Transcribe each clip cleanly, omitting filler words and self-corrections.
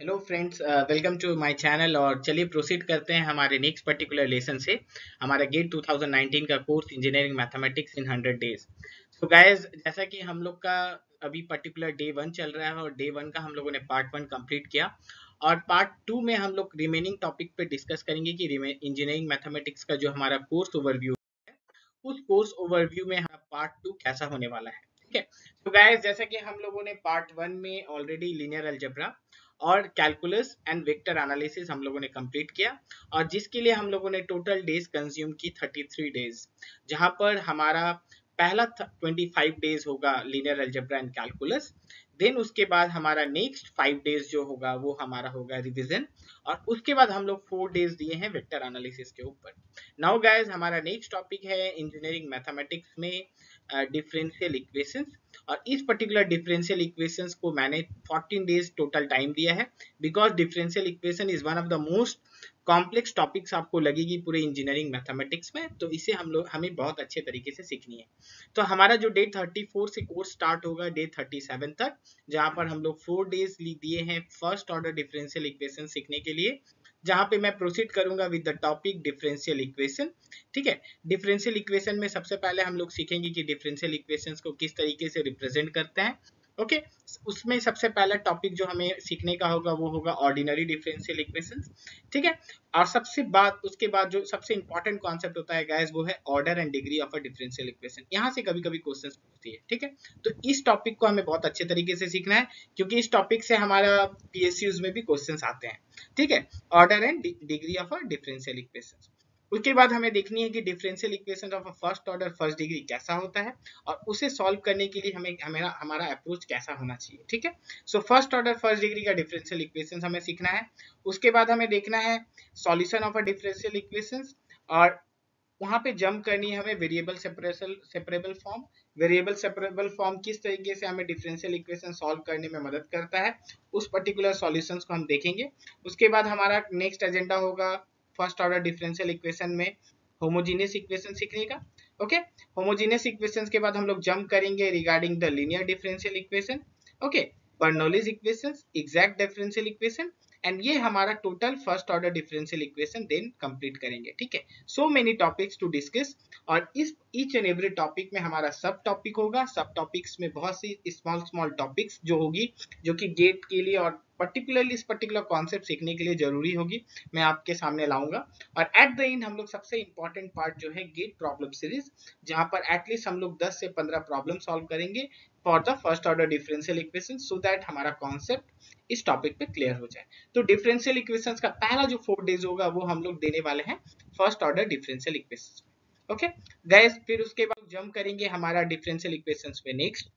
Hello friends, welcome to my channel. और चलिए proceed करते हैं हमारे नेक्स्ट पर्टिकुलर लेसन से, हमारा गेट 2019 का course engineering mathematics in 100 days. So guys, जैसा कि हम लोग का अभी पर्टिकुलर डे 1 चल रहा है और डे 1 का हम लोगों ने पार्ट 1 कंप्लीट किया और पार्ट 2 में हम लोग रिमेनिंग टॉपिक पे डिस्कस करेंगे कि इंजीनियरिंग मैथमेटिक्स का जो हमारा कोर्स ओवरव्यू है, उस कोर्स ओवरव्यू में हमारा पार्ट 2 कैसा होने वाला है। ठीक है, तो गाइस जैसा कि हम लोगों ने पार्ट 1 में ऑलरेडी लीनियर अलजेब्रा और कैलकुलस एंड वेक्टर एनालिसिस हम लोगों ने कंप्लीट किया और जिसके लिए हम लोगों ने टोटल डेज कंज्यूम की 33 डेज, जहां पर हमारा पहला 25 डेज होगा linear algebra and calculus. Then उसके बाद हमारा नेक्स्ट 5 डेज जो होगा वो हमारा होगा रिवीजन और उसके बाद हम लोग 4 डेज दिए हैं वेक्टर एनालिसिस के ऊपर। नाउ गाइस, हमारा नेक्स्ट टॉपिक है इंजीनियरिंग मैथमेटिक्स में डिफरेंशियल इक्वेशंस और इस पर्टिकुलर डिफरेंशियल इक्वेशंस को मैंने 14 डेज टोटल टाइम दिया है because differential equation is one of the most complex topics आपको लगेगी पूरे इंजीनियरिंग मैथमेटिक्स में, तो इसे हमें बहुत अच्छे तरीके से सीखनी है। तो हमारा जो डे 34 से कोर्स स्टार्ट होगा डे 37 तक, जहां पर हम लोग 4 डेज दिए हैं फर्स्ट ऑर्डर डिफरेंशियल इक्वेशन सीखने के लिए, जहां पे मैं प्रोसीड करूंगा with the topic differential equation. ठीक है, डिफरेंशियल इक्वेशन में सबसे पहले हम लोग सीखेंगे कि डिफरेंशियल इक्वेशंस को किस तरीके से रिप्रेजेंट करते हैं। ओके, उसमें सबसे पहला टॉपिक जो हमें सीखने का होगा वो होगा ऑर्डिनरी डिफरेंशियल इक्वेशंस। ठीक है, और उसके बाद जो सबसे इंपॉर्टेंट कॉन्सेप्ट होता है गाइस वो है order and degree of a differential equation. यहाँ से कभी कभी क्वेश्चन पूछती है। ठीक है, तो इस टॉपिक को हमें बहुत अच्छे तरीके से सीखना है क्योंकि इस टॉपिक से हमारा पीएसयूज में भी क्वेश्चन आते हैं। ठीक है, order and degree of a differential equations. उसके बाद हमें देखनी है कि differential equation of first order first degree कैसा होता है और उसे सॉल्व करने के लिए हमारा अप्रोच कैसा होना चाहिए। ठीक है, so first order first degree का डिफरेंशियल इक्वेशन हमें सीखना है। उसके बाद हमें देखना है solution of a differential equation और वहाँ पे जंप करनी है हमें वेरिएबल सेपरेबल फॉर्म किस तरीके से हमें डिफरेंशियल इक्वेशन सॉल्व करने में मदद करता है, उस पर्टिकुलर सॉल्यूशंस को हम देखेंगे। उसके बाद हमारा नेक्स्ट एजेंडा होगा फर्स्ट ऑर्डर डिफरेंशियल इक्वेशन में होमोजीनियस इक्वेशन सीखने का। ओके, होमोजीनियस इक्वेशंस के बाद हम लोग जंप करेंगे regarding the linear differential equation. Okay, Bernoulli's equations, exact differential equation and ये हमारा total first order differential equation then complete करेंगे। ठीक है, so many topics to discuss और इस ईच एंड एवरी टॉपिक में हमारा सब टॉपिक होगा। सब टॉपिक्स में बहुत सी स्मॉल टॉपिक्स जो होगी जो कि गेट के लिए और पर्टिकुलरली इस पर्टिकुलर कॉन्सेप्ट सीखने के लिए जरूरी होगी, मैं आपके सामने लाऊंगा। और एट द एंड हम लोग सबसे इंपॉर्टेंट पार्ट जो है गेट प्रॉब्लम सीरीज, जहां पर एटलीस्ट हम लोग 10 से 15 प्रॉब्लम सॉल्व करेंगे for the first order differential equation so that हमारा कॉन्सेप्ट इस टॉपिक पे क्लियर हो जाए। तो डिफरेंशियल इक्वेशंस का पहला जो 4 डेज होगा वो हम लोग देने वाले हैं first order differential equations. Okay guys, फिर उसके बाद जंप करेंगे हमारा डिफरेंशियल इक्वेशंस पे next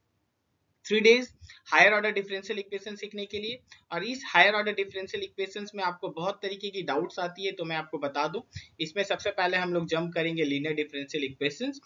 3 days higher order differential equation सीखने के लिए। और इस हायर ऑर्डर डिफरेंशियल इक्वेशंस में आपको बहुत तरीके की डाउट्स आती है, तो मैं आपको बता दूं इसमें सबसे पहले हम लोग जंप करेंगे लीनियर डिफरेंशियल इक्वेशंस।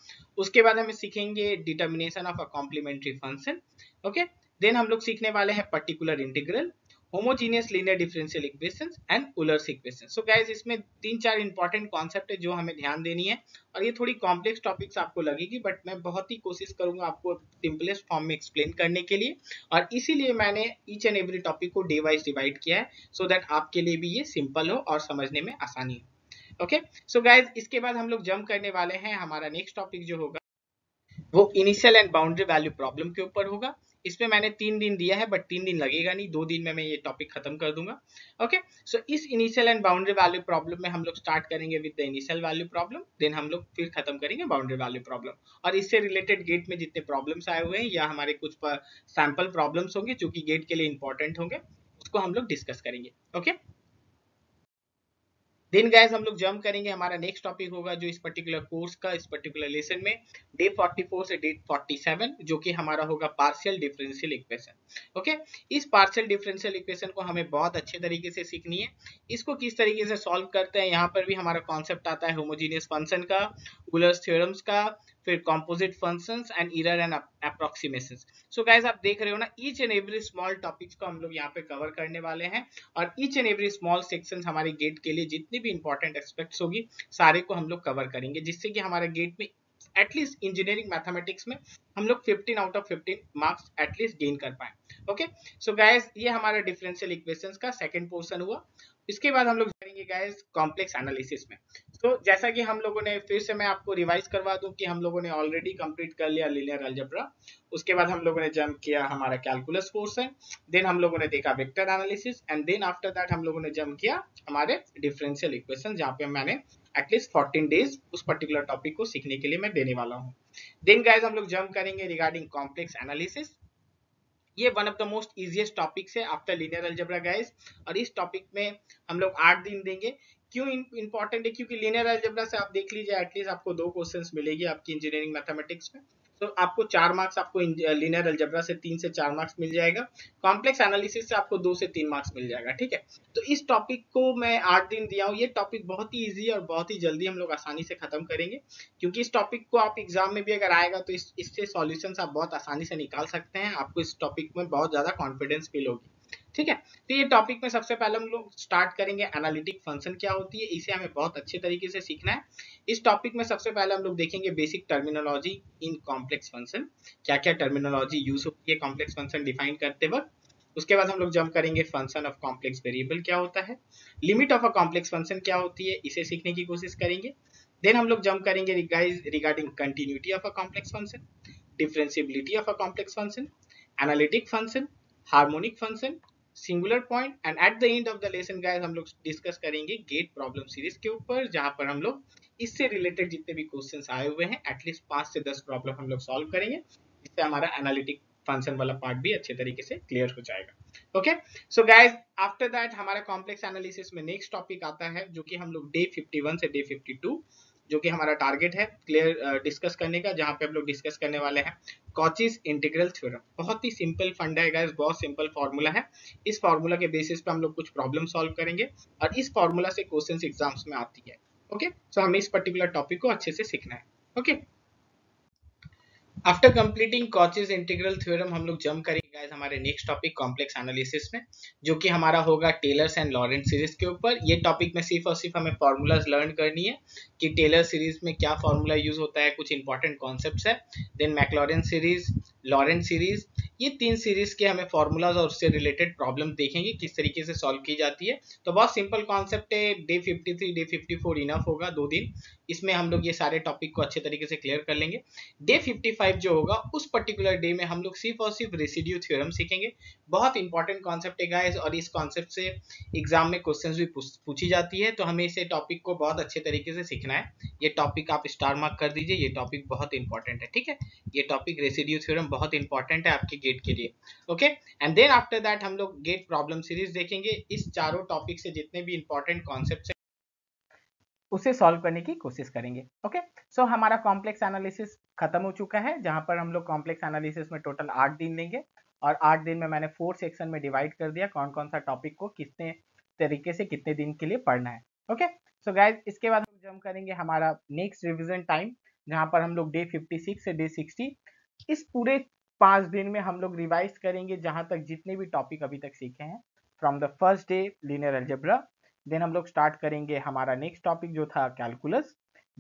उसके बाद हमें सीखेंगे determination of a complementary function. Okay, then हम लोग सीखने वाले हैं particular integral, homogeneous linear differential equations and Euler's equation. So guys, इसमें 3-4 इंपॉर्टेंट कॉन्सेप्ट है जो हमें ध्यान देनी है और ये थोड़ी कॉम्प्लेक्स टॉपिक्स आपको लगेगी बट मैं बहुत ही कोशिश करूंगा आपको सिंपलेस्ट फॉर्म में एक्सप्लेन करने के लिए और इसीलिए मैंने ईच एंड एवरी टॉपिक को डे वाइज डिवाइड किया है सो दैट आपके लिए भी ये सिंपल हो और समझने में आसानी हो। ओके सो गाइज, इसके बाद हम लोग जंप करने वाले हैं हमारा नेक्स्ट टॉपिक जो होगा वो initial and boundary value problem के ऊपर होगा। इसमें मैंने 3 दिन दिया है बट 3 दिन लगेगा नहीं, 2 दिन में मैं ये टॉपिक खत्म कर दूंगा। ओके सो इस initial and boundary value problem में हम लोग स्टार्ट करेंगे with the initial value problem, then हम लोग फिर खत्म करेंगे बाउंड्री वैल्यू प्रॉब्लम और इससे रिलेटेड गेट में जितने प्रॉब्लम्स आए हुए हैं या हमारे कुछ सैंपल प्रॉब्लम्स होंगे जो कि गेट के लिए इंपॉर्टेंट होंगे उसको हम लोग डिस्कस करेंगे। ओके देन गाइस, हम लोग जंप करेंगे हमारा नेक्स्ट टॉपिक होगा जो इस पर्टिकुलर कोर्स का इस पर्टिकुलर लेसन में डे 44 से डे 47 जो कि हमारा होगा पार्शियल डिफरेंशियल इक्वेशन। ओके, इस पार्शियल डिफरेंशियल इक्वेशन को हमें बहुत अच्छे तरीके से सीखनी है, इसको किस तरीके से सॉल्व करते हैं। यहाँ पर भी हमारा कॉन्सेप्ट आता है होमोजीनियस फंक्शन का, यूलर्स थ्योरम्स का, फिर composite functions and error and approximations. So guys, आप देख रहे हो ना each and every small topics को हम लोग यहाँ पे कवर करने वाले हैं और each and every small sections हमारे गेट के लिए जितनी भी इंपॉर्टेंट एस्पेक्ट्स होगी सारे को हम लोग कवर करेंगे, जिससे कि हमारे गेट में एटलीस्ट इंजीनियरिंग मैथमेटिक्स में हम लोग 15 out of 15 marks at least gain कर पाए। ओके सो गाइस ये हमारा डिफरेंशियल इक्वेशंस का सेकंड पोर्शन हुआ। इसके बाद हम लोग जाएंगे गाइस कॉम्प्लेक्स एनालिसिस में। तो जैसा कि हम लोगों ने फिर से मैं आपको रिवाइज करवा दूं कि हम लोगों ने ऑलरेडी कंप्लीट कर लिया लीनियर अलजेब्रा, उसके बाद हम लोगों ने जंप किया हमारा कैलकुलस पोर्शन, देन हम लोगों ने देखा vector analysis and then after that हम लोगों ने जंप किया हमारे डिफरेंशियल इक्वेशन, जहाँ पे मैंने एटलीस्ट 14 डेज उस पर्टिकुलर टॉपिक को सीखने के लिए मैं देने वाला हूँ। देन गाइज हम लोग जंप करेंगे रिगार्डिंग कॉम्प्लेक्स एनालिसिस। ये one of the most easiest topics है आफ्टर लीनियर अलजेब्रा गाइज, और इस टॉपिक में हम लोग 8 दिन देंगे। क्यों इंपॉर्टेंट है? क्योंकि लीनियर अलजेब्रा से आप देख लीजिए एटलीस्ट आपको 2 क्वेश्चंस मिलेगी आपकी इंजीनियरिंग मैथमेटिक्स में, तो आपको 4 मार्क्स आपको लीनियर अलजेब्रा से 3 से 4 मार्क्स मिल जाएगा, कॉम्प्लेक्स एनालिसिस से आपको 2 से 3 मार्क्स मिल जाएगा, ठीक है। तो इस टॉपिक को मैं 8 दिन दिया हूँ। ये टॉपिक बहुत ही इजी है और बहुत ही जल्दी हम लोग आसानी से खत्म करेंगे, क्योंकि इस टॉपिक को आप एग्जाम में भी अगर आएगा तो इससे सॉल्यूशंस आप बहुत आसानी से निकाल सकते हैं, आपको इस टॉपिक में बहुत ज्यादा कॉन्फिडेंस फील होगी, ठीक है। तो ये टॉपिक में सबसे पहले हम लोग स्टार्ट करेंगे एनालिटिक फंक्शन क्या होती है, इसे हमें बहुत अच्छे तरीके से सीखना है। इस टॉपिक में सबसे पहले हम लोग देखेंगे basic terminology in complex function, क्या क्या टर्मिनोलॉजी यूज होती है कॉम्प्लेक्स फंक्शन डिफाइन करते वक्त। उसके बाद हम लोग जंप करेंगे फंक्शन ऑफ कॉम्प्लेक्स वेरिएबल क्या होता है, limit of a complex function क्या होती है, इसे सीखने की कोशिश करेंगे। देन हम लोग जंप करेंगे guys regarding continuity of a complex function, differentiability of a complex function, analytic function, harmonic function, singular point and at the end of the lesson guys हम लोग डिस्कस करेंगे गेट प्रॉब्लम सीरीज के ऊपर, जहां पर हम लोग इससे रिलेटेड जितने भी क्वेश्चंस आए हुए हैं एटलीस्ट 5 से 10 प्रॉब्लम हम लोग सॉल्व करेंगे, जिससे हमारा एनालिटिक फंक्शन वाला पार्ट भी अच्छे तरीके से क्लियर हो जाएगा। Okay so guys after that हमारा कॉम्प्लेक्स एनालिसिस में नेक्स्ट टॉपिक आता है, जो कि हम लोग डे 51 से डे 52 जो कि हमारा टारगेट है क्लियर डिस्कस करने का, जहां पे हम लोग डिस्कस करने वाले हैं कॉचीज इंटीग्रल थ्योरम। बहुत ही सिंपल फंडा है गाइस, बहुत सिंपल फार्मूला है, इस फार्मूला के बेसिस पे हम लोग कुछ प्रॉब्लम सॉल्व करेंगे और इस फार्मूला से क्वेश्चंस एग्जाम्स में आती है। ओके सो हमें इस पर्टिकुलर टॉपिक को अच्छे से सीखना है। Okay after completing Cauchy's integral theorem हम लोग जंप करेंगे गाइस हमारे नेक्स्ट टॉपिक कॉम्प्लेक्स एनालिसिस में, जो कि हमारा होगा टेलर्स एंड लॉरेंट सीरीज के ऊपर। ये टॉपिक में सिर्फ और सिर्फ हमें फॉर्मूलाज लर्न करनी है कि टेलर सीरीज में क्या फॉर्मूला यूज होता है, कुछ इंपॉर्टेंट कॉन्सेप्ट्स है। Then Maclaurin series, Laurent series, ये 3 सीरीज के हमें फॉर्मूलाज और उससे रिलेटेड प्रॉब्लम देखेंगे किस तरीके से सॉल्व की जाती है। तो बहुत सिंपल कॉन्सेप्ट है, डे 53 डे 54 इनफ होगा, 2 दिन इसमें हम लोग ये सारे टॉपिक को अच्छे तरीके से क्लियर कर लेंगे। डे 55 जो होगा उस पर्टिकुलर डे में हम लोग सिर्फ और सिर्फ रेसिड्यू थ्योरम सीखेंगे, बहुत इंपॉर्टेंट कॉन्सेप्ट है गाइस और इस कॉन्सेप्ट से एग्जाम में क्वेश्चंस भी पूछी जाती है, तो हमें इसे टॉपिक को बहुत अच्छे तरीके से सीखना है। ये टॉपिक आप स्टार मार्क कर दीजिए, ये टॉपिक बहुत इंपॉर्टेंट है, ठीक है। ये टॉपिक रेसिड्यू थ्योरम बहुत इंपॉर्टेंट है आपके गेट के लिए। Okay and then after that हम लोग गेट प्रॉब्लम सीरीज देखेंगे। इस चारों टॉपिक से जितने भी इंपॉर्टेंट कॉन्सेप्ट उसे सॉल्व करने की कोशिश करेंगे। ओके सो हमारा कॉम्प्लेक्स एनालिसिस खत्म हो चुका है, जहां पर हम लोग कॉम्प्लेक्स एनालिसिस में टोटल 8 दिन लेंगे और 8 दिन में मैंने 4 सेक्शन में डिवाइड कर दिया, कौन कौन सा टॉपिक को कितने तरीके से कितने दिन के लिए पढ़ना है। ओके सो गाइज इसके बाद हम जंप करेंगे हमारा नेक्स्ट रिविजन टाइम, जहाँ पर हम लोग डे 56 से डे 60 इस पूरे 5 दिन में हम लोग रिवाइज करेंगे जहाँ तक जितने भी टॉपिक अभी तक सीखे हैं from the first day linear algebra. Then हम लोग स्टार्ट करेंगे हमारा नेक्स्ट टॉपिक जो था calculus,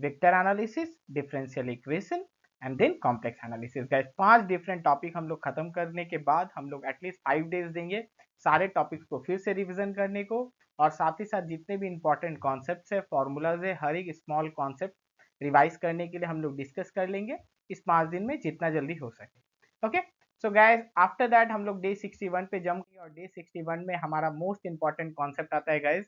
vector analysis, differential equation and then complex analysis. Guys 5 different topic हम लोग खत्म करने के बाद हम लोग एटलीस्ट 5 डेज देंगे सारे टॉपिक्स को फिर से रिवीजन करने को, और साथ ही साथ जितने भी इंपॉर्टेंट कॉन्सेप्ट्स है, फॉर्मूलाज है, हर एक स्मॉल कॉन्सेप्ट रिवाइज करने के लिए हम लोग डिस्कस कर लेंगे इस 5 दिन में जितना जल्दी हो सके। Okay so guys after that हम लोग डे 61 पे जंप किए और डे 61 में हमारा मोस्ट इंपॉर्टेंट कॉन्सेप्ट आता है गाइज,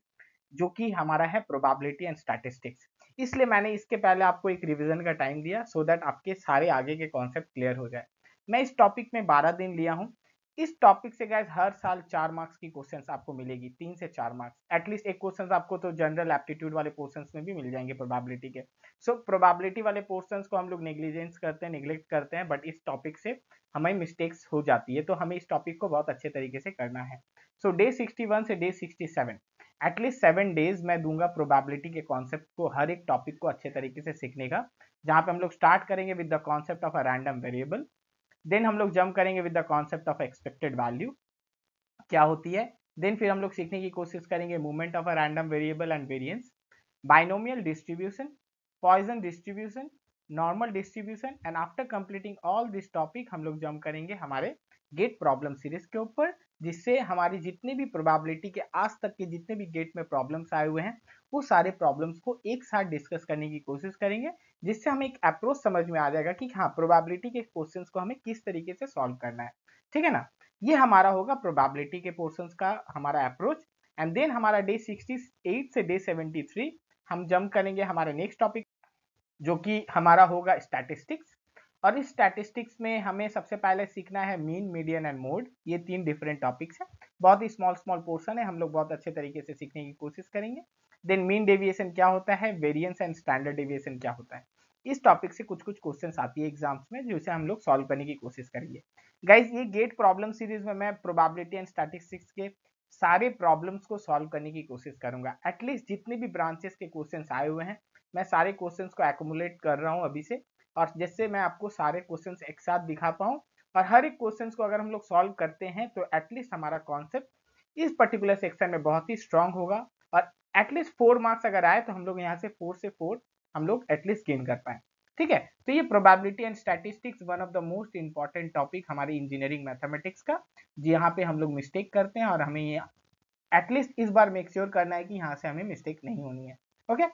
जो कि हमारा है प्रोबेबिलिटी एंड स्टैटिस्टिक्स। इसलिए मैंने इसके पहले आपको एक रिवीजन का टाइम दिया सो दैट आपके सारे आगे के कॉन्सेप्ट क्लियर हो जाए। मैं इस टॉपिक में 12 दिन लिया हूँ। इस टॉपिक से गाइस हर साल 4 मार्क्स की क्वेश्चंस आपको मिलेगी, 3 से 4 मार्क्स एटलीस्ट। एक क्वेश्चंस आपको तो जनरल एप्टीट्यूड वाले पोर्शंस में भी मिल जाएंगे प्रोबेबिलिटी के। सो प्रोबेबिलिटी वाले पोर्शंस को हम लोग नेग्लिजेंस करते हैं, निगलेक्ट करते हैं, बट इस टॉपिक से हमें मिस्टेक्स हो जाती है, तो हमें इस टॉपिक को बहुत अच्छे तरीके से करना है। सो डे 61 से डे 67 एटलीस्ट 7 डेज मैं दूंगा प्रोबेबिलिटी के कॉन्सेप्ट को, हर एक टॉपिक को अच्छे तरीके से सीखने का, जहाँ पे हम लोग स्टार्ट करेंगे with the concept of a random variable. Then हम लोग जंप करेंगे with the concept of expected value क्या होती है। देन फिर हम लोग सीखने की कोशिश करेंगे movement of a random variable and variance, binomial distribution, Poisson distribution, normal distribution and after completing all this topic हम लोग जंप करेंगे हमारे गेट प्रॉब्लम सीरीज के ऊपर, जिससे हमारी जितने भी प्रोबेबिलिटी के आज तक के जितने भी गेट में प्रॉब्लम्स आए हुए हैं वो सारे प्रॉब्लम्स को एक साथ डिस्कस करने की कोशिश करेंगे, जिससे हमें एक अप्रोच समझ में आ जाएगा कि हाँ प्रोबेबिलिटी के क्वेश्चंस को हमें किस तरीके से सॉल्व करना है। ठीक है ना, ये हमारा होगा प्रोबेबिलिटी के पोर्शंस का हमारा अप्रोच। एंड देन हमारा डे 68 से डे 73 हम जंप करेंगे हमारे नेक्स्ट टॉपिक, जो कि हमारा होगा स्टैटिस्टिक्स। और इस स्टैटिस्टिक्स में हमें सबसे पहले सीखना है मीन, मीडियन एंड मोड। ये तीन डिफरेंट टॉपिक्स हैं, बहुत ही स्मॉल पोर्शन है, हम लोग बहुत अच्छे तरीके से सीखने की कोशिश करेंगे। देन मीन डेविएशन क्या होता है, वेरिएंस एंड स्टैंडर्ड डेविएशन क्या होता है, इस टॉपिक से कुछ कुछ क्वेश्चंस आती है एग्जाम्स में, जिसे हम लोग सॉल्व करने की कोशिश करेंगे। गाइज, ये गेट प्रॉब्लम सीरीज में मैं प्रोबेबिलिटी एंड स्टैटिस्टिक्स के सारे प्रॉब्लम्स को सॉल्व करने की कोशिश करूंगा। एटलीस्ट जितने भी ब्रांचेस के क्वेश्चंस आए हुए हैं मैं सारे क्वेश्चंस को एक्युमुलेट कर रहा हूं अभी से, और जिससे मैं आपको सारे क्वेश्चंस एक साथ दिखा पाऊं। और हर एक क्वेश्चंस को अगर हम लोग सॉल्व करते हैं तो एटलीस्ट हमारा कॉन्सेप्ट इस पर्टिकुलर सेक्शन में बहुत ही स्ट्रांग होगा, और एटलीस्ट 4 मार्क्स अगर आए तो हम लोग यहाँ से 4 हम लोग एटलीस्ट गेन कर पाए। ठीक है, तो ये probability and statistics one of the most important topic हमारी इंजीनियरिंग मैथमेटिक्स का, यहाँ पे हम लोग मिस्टेक करते हैं, और हमें ये एटलीस्ट इस बार मेक श्योर करना है कि यहाँ से हमें मिस्टेक नहीं होनी है। ओके,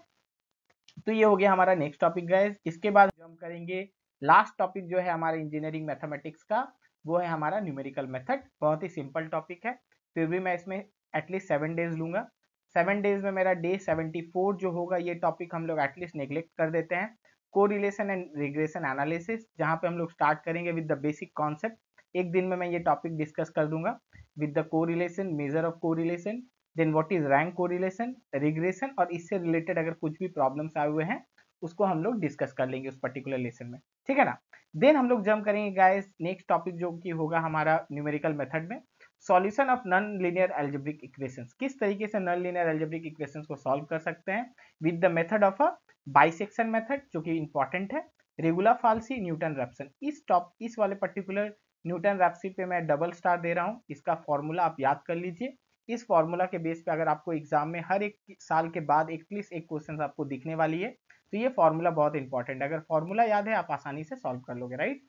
तो ये हो गया हमारा नेक्स्ट टॉपिक गाइस। इसके बाद हम करेंगे लास्ट टॉपिक जो है हमारे इंजीनियरिंग मैथमेटिक्स का, वो है हमारा न्यूमेरिकल मेथड। बहुत ही सिंपल टॉपिक है, फिर भी मैं इसमें एटलीस्ट 7 डेज लूंगा। 7 डेज में मेरा डे 74 जो होगा ये टॉपिक हम लोग एटलीस्ट नेग्लेक्ट कर देते हैं, कोरिलेशन एंड रिग्रेशन एनालिसिस, जहाँ पे हम लोग स्टार्ट करेंगे विद द बेसिक कॉन्सेप्ट। एक दिन में मैं ये टॉपिक डिस्कस कर दूंगा with the correlation, major of correlation, then what is rank correlation, regression, और इससे रिलेटेड अगर कुछ भी प्रॉब्लम्स आए हुए हैं उसको हम लोग डिस्कस कर लेंगे उस पर्टिकुलर लेसन में। ठीक है ना, देन हम लोग जंप करेंगे गाइस नेक्स्ट टॉपिक जो कि होगा हमारा न्यूमेरिकल मेथड में solution of non linear algebraic equations. किस तरीके से नॉन लीनियर अलजेब्रिक इक्वेशंस को सॉल्व कर सकते हैं with the method of a bisection method, जो कि इंपॉर्टेंट है। रेगुला फाल्सी, न्यूटन रैप्सन, इस वाले पर्टिकुलर न्यूटन रैप्सी पे मैं डबल स्टार दे रहा हूँ। इसका फॉर्मूला आप याद कर लीजिए, इस फॉर्मूला के बेस पे अगर आपको एग्जाम में हर एक साल के बाद एटलीस्ट एक क्वेश्चन आपको दिखने वाली है, तो ये फॉर्मूला बहुत इंपॉर्टेंट है। अगर फॉर्मूला याद है आप आसानी से सॉल्व कर लोगे, राइट।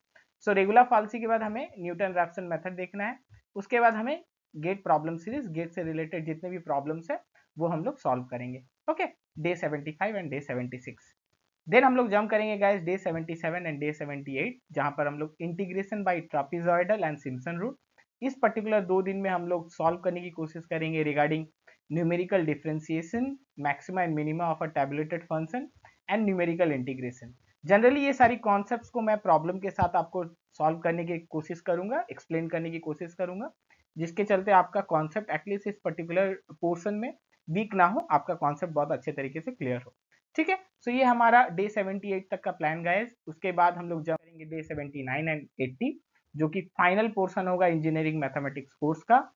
सो रेगुलर फाल्सी के बाद हमें न्यूटन रैप्सन मेथड देखना है, उसके बाद हमें गेट प्रॉब्लम सीरीज, गेट से रिलेटेड जितने भी प्रॉब्लम्स है वो हम लोग सॉल्व करेंगे। Okay, day 75 and day 76। Then हम लोग जंप करेंगे गाइस डे 77 एंड डे 78, जहां पर हम लोग integration by trapezoidal and Simpson rule, इस पर्टिकुलर 2 दिन में हम लोग सॉल्व करने की कोशिश करेंगे regarding numerical differentiation, maxima and minima of a tabulated function and numerical integration. Generally ये सारी कॉन्सेप्ट्स को मैं प्रॉब्लम के साथ आपको सॉल्व करने की कोशिश करूंगा, एक्सप्लेन करने की कोशिश करूंगा, जिसके चलते आपका कॉन्सेप्ट एटलीस्ट इस पर्टिकुलर पोर्शन में वीक ना हो, आपका कॉन्सेप्ट बहुत अच्छे तरीके से क्लियर हो। ठीक है, सो ये हमारा डे 78 तक का प्लान गाइस। उसके बाद हम लोग जंप करेंगे डे 79 एंड 80, जो कि फाइनल पोर्शन होगा इंजीनियरिंग मैथमेटिक्स कोर्स का,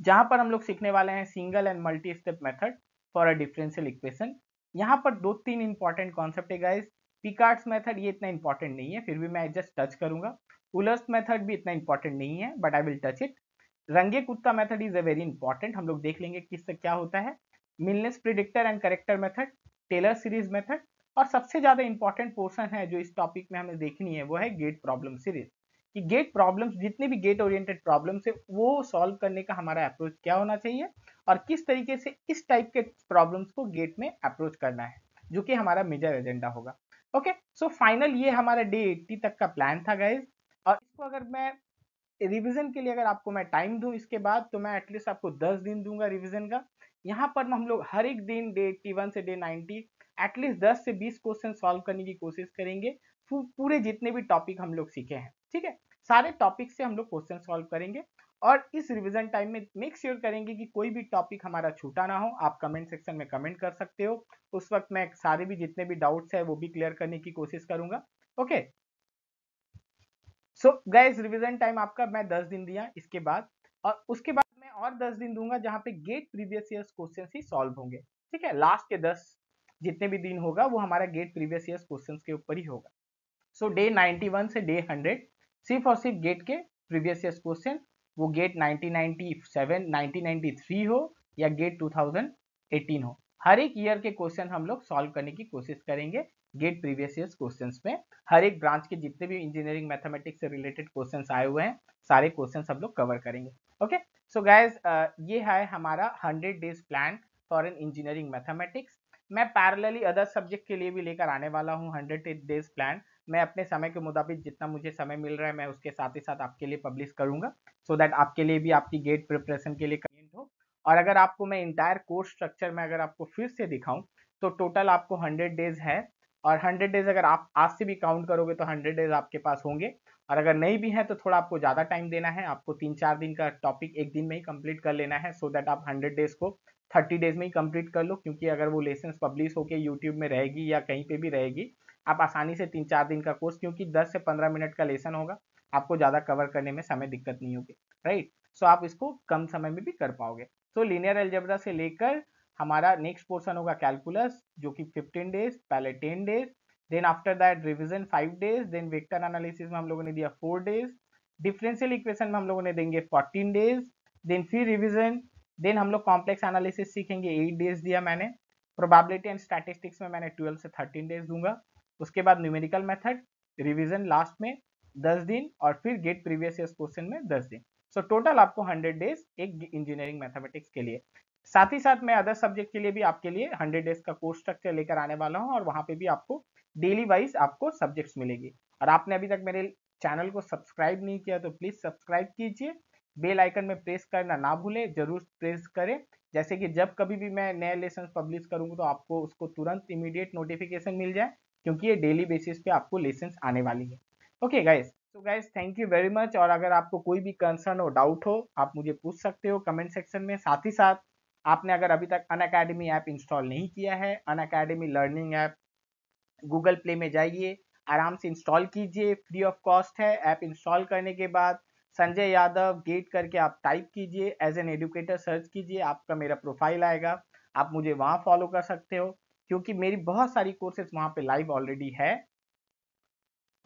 जहां पर हम लोग सीखने वाले हैं single and multi step method for a differential equation. यहाँ पर 2-3 इंपॉर्टेंट कॉन्सेप्ट है गाइस। पिकार्ड्स मेथड ये इतना इंपॉर्टेंट नहीं है, फिर भी मैं जस्ट टच करूंगा। उलर्स मेथड भी इतना इंपॉर्टेंट नहीं है, but I will touch it. Runge Kutta method is a very important, हम लोग देख लेंगे किससे क्या होता है। Milne's predictor and corrector method, Taylor series method, और सबसे ज्यादा इंपॉर्टेंट पोर्शन है जो इस टॉपिक में हमें देखनी है वो है गेट प्रॉब्लम सीरीज, कि गेट प्रॉब्लम्स, जितने भी गेट ओरिएंटेड प्रॉब्लम्स है वो सॉल्व करने का हमारा अप्रोच क्या होना चाहिए, और किस तरीके से इस टाइप के प्रॉब्लम्स को गेट में अप्रोच करना है, जो कि हमारा मेजर एजेंडा होगा। ओके, सो फाइनल ये हमारा डे 80 तक का प्लान था गाइज, और इसको अगर मैं रिविजन के लिए अगर आपको मैं टाइम दूं इसके बाद, तो मैं एटलीस्ट आपको 10 दिन दूंगा रिविजन का। यहाँ पर हम लोग हर एक दिन डे 81 से डे 90 एटलीस्ट 10 से 20 क्वेश्चन सॉल्व करने की कोशिश करेंगे, पूरे जितने भी टॉपिक हम लोग सीखे हैं। ठीक है, सारे टॉपिक से हम लोग क्वेश्चन सॉल्व करेंगे, और इस रिवीजन टाइम में मेक श्योर करेंगे कि कोई भी टॉपिक हमारा छूटा ना हो। आप कमेंट सेक्शन में कमेंट कर सकते हो, उस वक्त मैं सारे भी जितने भी डाउट्स है वो भी क्लियर करने की कोशिश करूंगा। Okay, so guys revision time आपका मैं 10 दिन दिया इसके बाद, और उसके बाद मैं और 10 दिन दूंगा जहाँ पे गेट प्रीवियस ईयर क्वेश्चन ही सॉल्व होंगे। ठीक है, लास्ट के 10 जितने भी दिन होगा वो हमारा गेट प्रीवियस ईयर क्वेश्चन के ऊपर ही होगा। सो डे 91 से डे 100 सिर्फ और सिर्फ गेट के प्रीवियस ईयर क्वेश्चन, वो गेट 1997, 1993 हो या गेट 2018 हो, हर एक ईयर के क्वेश्चन हम लोग सॉल्व करने की कोशिश करेंगे गेट प्रीवियस ईयर क्वेश्चंस में हर एक ब्रांच के जितने भी इंजीनियरिंग मैथमेटिक्स से रिलेटेड क्वेश्चंस आए हुए हैं सारे क्वेश्चंस हम लोग कवर करेंगे। ओके सो गाइज ये है हमारा 100 days plan for an engineering mathematics. मैं पैरेलली अदर सब्जेक्ट के लिए भी लेकर आने वाला हूँ 100 डेज प्लान। मैं अपने समय के मुताबिक जितना मुझे समय मिल रहा है मैं उसके साथ ही साथ आपके लिए पब्लिश करूंगा सो दैट आपके लिए भी आपकी गेट प्रिपरेशन के लिए कन्वीनियंट हो। और अगर आपको मैं इंटायर कोर्स स्ट्रक्चर में अगर आपको फिर से दिखाऊं तो टोटल आपको 100 डेज है और 100 डेज अगर आप आज से भी काउंट करोगे तो 100 डेज आपके पास होंगे। और अगर नहीं भी है तो थोड़ा आपको ज़्यादा टाइम देना है, आपको 3-4 दिन का टॉपिक एक दिन में ही कंप्लीट कर लेना है सो दैट आप 100 डेज को 30 डेज में ही कंप्लीट कर लो, क्योंकि अगर वो लेसन्स पब्लिश होकर यूट्यूब में रहेगी या कहीं पे भी रहेगी आप आसानी से 3-4 दिन का कोर्स, क्योंकि 10 से 15 मिनट का लेसन होगा, आपको ज़्यादा कवर करने में समय दिक्कत नहीं होगी, राइट। सो आप इसको कम समय में भी कर पाओगे। सो लीनियर अलजेब्रा से लेकर हमारा नेक्स्ट पोर्शन होगा कैलकुलस जो कि 15 डेज, पहले 10 days, then after that revision 5 days, then vector analysis में हम लोगों ने दिया 4 डेज, डिफरेंशियल इक्वेशन में हम लोगों ने देंगे 14 डेज, देन फिर रिवीजन, देन हम लोग कॉम्प्लेक्स एनालिसिस सीखेंगे 8 डेज दिया मैंने, प्रोबेबिलिटी एंड स्टैटिस्टिक्स में मैंने 12 से 13 डेज दूंगा, उसके बाद न्यूमेरिकल मेथड रिवीजन लास्ट में 10 दिन और फिर गेट प्रीवियस ईयर क्वेश्चन में 10 दिन। सो टोटल आपको 100 डेज एक इंजीनियरिंग मैथमेटिक्स के लिए। साथ ही साथ मैं अदर सब्जेक्ट के लिए भी आपके लिए 100 डेज का कोर्स स्ट्रक्चर लेकर आने वाला हूं और वहां पे भी आपको डेली वाइज आपको सब्जेक्ट्स मिलेगी। और आपने अभी तक मेरे चैनल को सब्सक्राइब नहीं किया तो प्लीज सब्सक्राइब कीजिए, बेल आइकन में प्रेस करना ना भूलें, जरूर प्रेस करें, जैसे कि जब कभी भी मैं नए लेसन पब्लिश करूंगा तो आपको उसको तुरंत इमीडिएट नोटिफिकेशन मिल जाए, क्योंकि ये डेली बेसिस पे आपको लेसन आने वाली है। Okay guys, so guys thank you very much. और अगर आपको कोई भी कंसर्न हो, डाउट हो, आप मुझे पूछ सकते हो कमेंट सेक्शन में। साथ ही साथ आपने अगर अभी तक अनअकैडमी ऐप इंस्टॉल नहीं किया है, Unacademy learning app Google Play में जाइए, आराम से इंस्टॉल कीजिए, फ्री ऑफ कॉस्ट है। ऐप इंस्टॉल करने के बाद संजय यादव गेट करके आप टाइप कीजिए, एज एन एजुकेटर सर्च कीजिए, आपका मेरा प्रोफाइल आएगा, आप मुझे वहाँ फॉलो कर सकते हो, क्योंकि मेरी बहुत सारी कोर्सेज वहाँ पे लाइव ऑलरेडी है।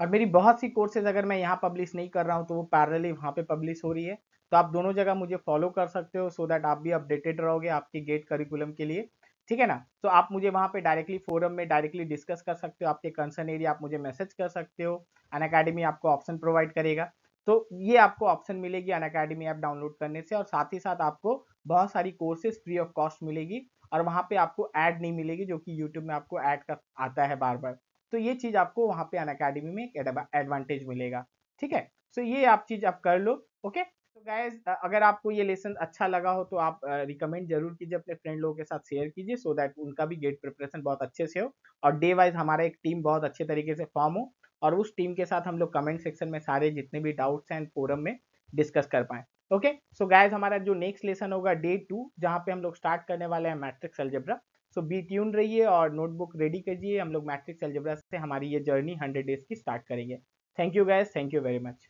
और मेरी बहुत सी कोर्सेज अगर मैं यहाँ पब्लिश नहीं कर रहा हूँ तो वो पैरेलली वहाँ पे पब्लिश हो रही है, तो आप दोनों जगह मुझे फॉलो कर सकते हो सो दैट आप भी अपडेटेड रहोगे आपके गेट करिकुलम के लिए, ठीक है ना। तो आप मुझे वहाँ पे डायरेक्टली फोरम में डायरेक्टली डिस्कस कर सकते हो, आपके कंसर्न एरिया आप मुझे मैसेज कर सकते हो, अनअकैडमी आपको ऑप्शन प्रोवाइड करेगा। तो ये आपको ऑप्शन मिलेगी अनअकैडमी ऐप डाउनलोड करने से, और साथ ही साथ आपको बहुत सारी कोर्सेज फ्री ऑफ कॉस्ट मिलेगी और वहाँ पे आपको ऐड नहीं मिलेगी, जो कि यूट्यूब में आपको ऐड का आता है बार बार। तो ये चीज़ आपको वहाँ पे अनअकैडमी में एडवांटेज मिलेगा, ठीक है। सो ये आप चीज़ आप कर लो। ओके तो गाइज अगर आपको ये लेसन अच्छा लगा हो तो आप रिकमेंड जरूर कीजिए, अपने फ्रेंड लोगों के साथ शेयर कीजिए सो दैट उनका भी गेट प्रिपरेशन बहुत अच्छे से हो और डे वाइज हमारा एक टीम बहुत अच्छे तरीके से फॉर्म हो और उस टीम के साथ हम लोग कमेंट सेक्शन में सारे जितने भी डाउट्स हैं फोरम में डिस्कस कर पाएँ। ओके सो गाइज हमारा जो नेक्स्ट लेसन होगा डे 2, जहाँ पे हम लोग स्टार्ट करने वाले हैं matrix algebra. So be tuned रहिए और नोटबुक रेडी कीजिए, हम लोग मैट्रिक्स अलजेब्रा से हमारी ये जर्नी 100 डेज की स्टार्ट करेंगे। Thank you guys, thank you very much.